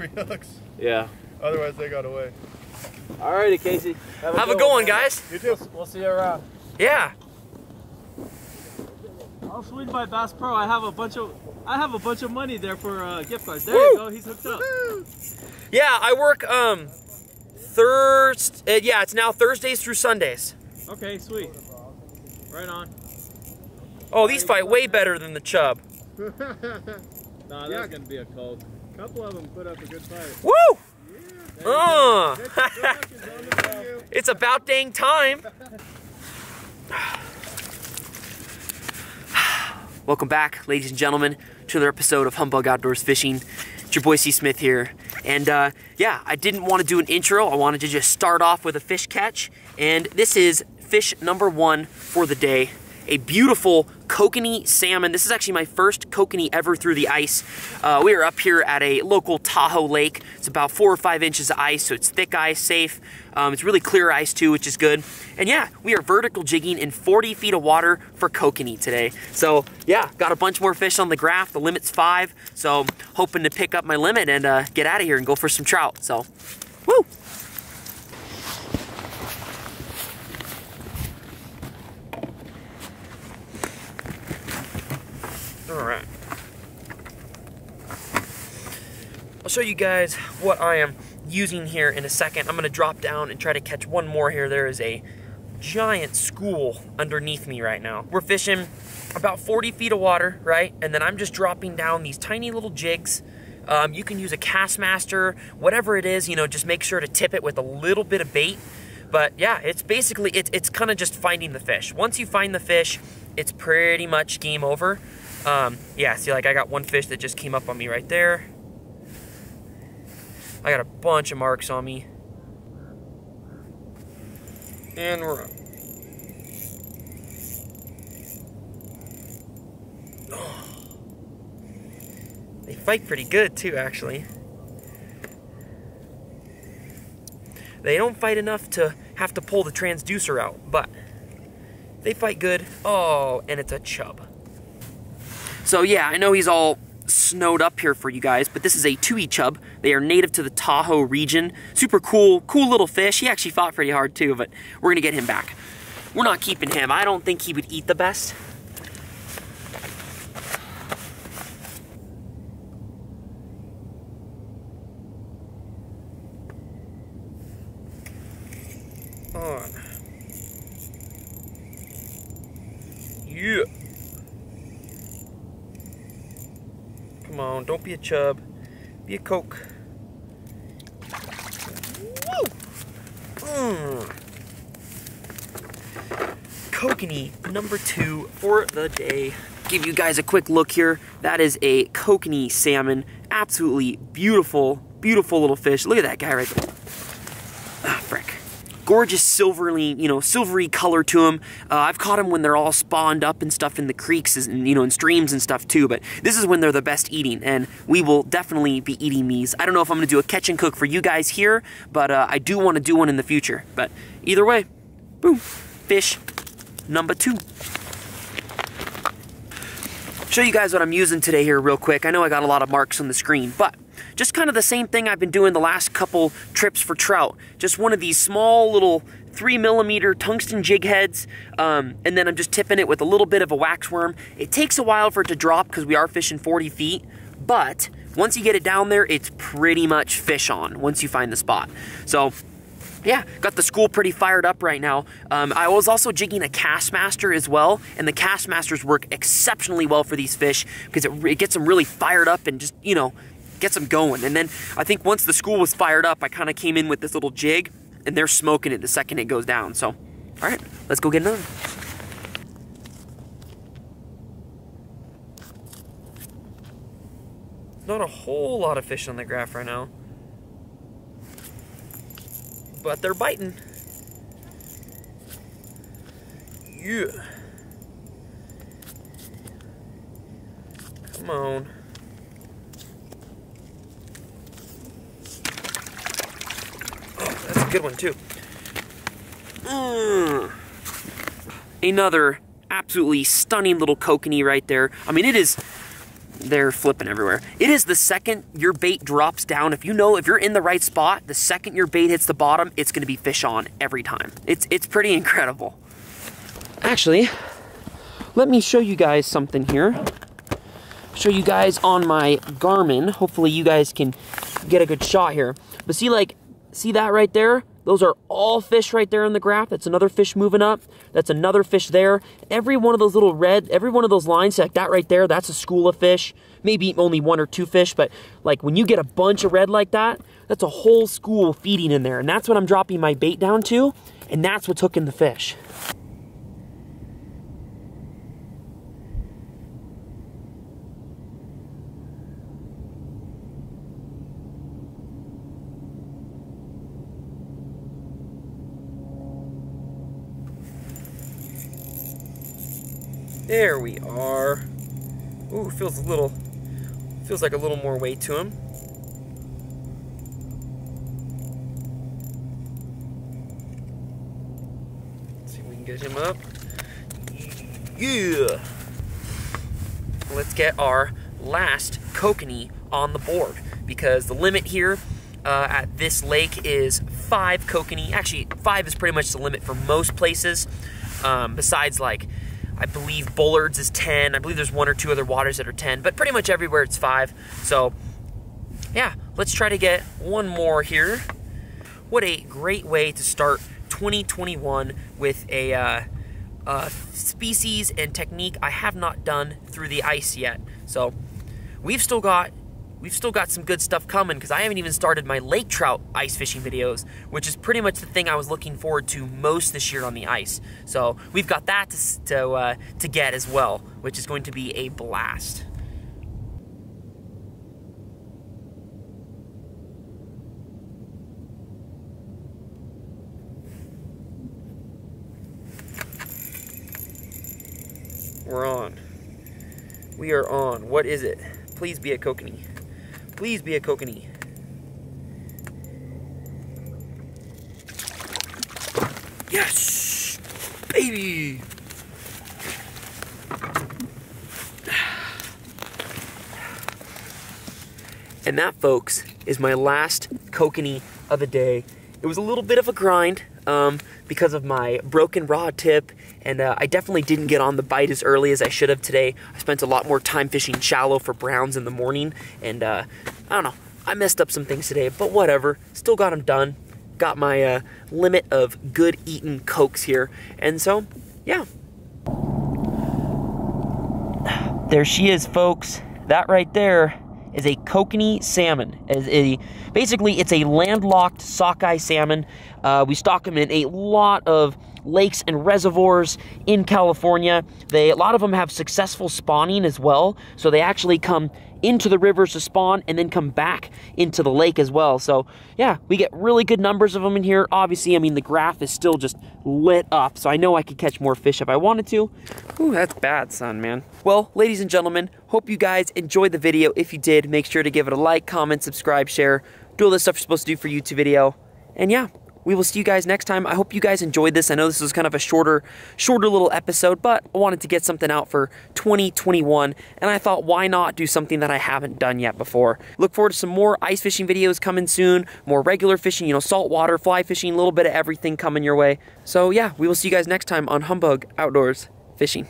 free hooks. Yeah. Otherwise, they got away. All righty, Casey. Have a good one, guys. You too. We'll see you around. Yeah. I'll swing by Bass Pro. I have a bunch of money there for gift cards. There you go. He's hooked up. Yeah, I work yeah, it's now Thursdays through Sundays. Okay, sweet. Right on. Oh, these fight way better than the chub. Nah, that's gonna be a cold. A couple of them put up a good fight. Woo! Yeah, it's about dang time. Welcome back, ladies and gentlemen, to another episode of Humbug Outdoors Fishing. It's your boy C. Smith here. And yeah, I didn't want to do an intro. I wanted to just start off with a fish catch. And this is fish number one for the day. A beautiful kokanee salmon. This is actually my first kokanee ever through the ice. We are up here at a local Tahoe lake. It's about 4 or 5 inches of ice, so it's thick ice, safe. It's really clear ice too, which is good. And yeah, we are vertical jigging in 40 feet of water for kokanee today. So yeah, got a bunch more fish on the graph. The limit's 5, so hoping to pick up my limit and get out of here and go for some trout, so woo! All right, I'll show you guys what I am using here in a second. I'm gonna drop down and try to catch one more here. There is a giant school underneath me right now. We're fishing about 40 feet of water, right? And then I'm just dropping down these tiny little jigs. You can use a Castmaster, whatever it is, you know, just make sure to tip it with a little bit of bait. But yeah, it's basically, it's kind of just finding the fish. Once you find the fish, it's pretty much game over. Yeah, see, like I got one fish that just came up on me right there. I got a bunch of marks on me. And we're up. Oh. They fight pretty good too, actually. They don't fight enough to have to pull the transducer out, but they fight good. Oh, and it's a chub. So yeah, I know he's all snowed up here for you guys, but this is a 2E chub. They are native to the Tahoe region. Super cool little fish. He actually fought pretty hard too, but we're gonna get him back. We're not keeping him. I don't think he would eat the best. Oh. Yeah. Come on, don't be a chub, be a coke. Woo! Kokanee number 2 for the day. Give you guys a quick look here. That is a kokanee salmon. Absolutely beautiful, beautiful little fish. Look at that guy right there. Ah, frick. Gorgeous silvery, you know, silvery color to them. I've caught them when they're all spawned up and stuff in the creeks and, you know, in streams and stuff too, but this is when they're the best eating, and we will definitely be eating these. I don't know if I'm gonna do a catch and cook for you guys here, but I do wanna do one in the future. But either way, boom, fish number 2. Show you guys what I'm using today here real quick. I know I got a lot of marks on the screen, but just kind of the same thing I've been doing the last couple trips for trout. Just one of these small little 3mm tungsten jig heads, and then I'm just tipping it with a little bit of a wax worm. It takes a while for it to drop because we are fishing 40 feet, but once you get it down there, it's pretty much fish on once you find the spot. So yeah, got the school pretty fired up right now. I was also jigging a Castmaster as well, and the Castmasters work exceptionally well for these fish because it gets them really fired up and just, you know, gets them going. And then I think once the school was fired up, I kind of came in with this little jig, and they're smoking it the second it goes down. So, all right, let's go get another. Not a whole lot of fish on the graph right now, but they're biting. Yeah. Come on. That's a good one too. Another absolutely stunning little kokanee right there. I mean, it is they're flipping everywhere. It is the second your bait drops down. If you know, if you're in the right spot, the second your bait hits the bottom, it's gonna be fish on every time. It's pretty incredible. Actually, let me show you guys something here. Show you guys on my Garmin. Hopefully you guys can get a good shot here. But see, like, see that right there? Those are all fish right there in the graph. That's another fish moving up. That's another fish there. Every one of those little red, every one of those lines, like that right there, that's a school of fish. Maybe only one or two fish, but like when you get a bunch of red like that, that's a whole school feeding in there. And that's what I'm dropping my bait down to, and that's what's hooking the fish. There we are. Ooh, feels like a little more weight to him. Let's see if we can get him up. Yeah. Let's get our last kokanee on the board because the limit here at this lake is 5 kokanee. Actually, 5 is pretty much the limit for most places, besides like, I believe Bullards is 10. I believe there's one or two other waters that are 10, but pretty much everywhere it's 5. So yeah, let's try to get one more here. What a great way to start 2021 with a species and technique I have not done through the ice yet. So we've still got some good stuff coming because I haven't even started my lake trout ice fishing videos, which is pretty much the thing I was looking forward to most this year on the ice. So we've got that to get as well, which is going to be a blast. We're on. We are on. What is it? Please be a kokanee. Please be a kokanee. Yes! Baby! And that, folks, is my last kokanee of the day. It was a little bit of a grind because of my broken rod tip, and I definitely didn't get on the bite as early as I should have today. I spent a lot more time fishing shallow for browns in the morning, and I don't know, I messed up some things today, but whatever, still got them done. Got my limit of good eating cokes here, and so, yeah. There she is, folks. That right there is a kokanee salmon. Basically, it's a landlocked sockeye salmon. We stock them in a lot of lakes and reservoirs in California. A lot of them have successful spawning as well, so they actually come into the rivers to spawn and then come back into the lake as well. So yeah, we get really good numbers of them in here. Obviously, I mean, the graph is still just lit up, so I know I could catch more fish if I wanted to. Ooh, that's bad, son, man. Well, ladies and gentlemen, hope you guys enjoyed the video. If you did, make sure to give it a like, comment, subscribe, share, do all the stuff you're supposed to do for YouTube video. And yeah, we will see you guys next time. I hope you guys enjoyed this. I know this was kind of a shorter little episode, but I wanted to get something out for 2021, and I thought, why not do something that I haven't done yet before? Look forward to some more ice fishing videos coming soon, more regular fishing, you know, saltwater, fly fishing, a little bit of everything coming your way. So yeah, we will see you guys next time on Humbug Outdoors Fishing.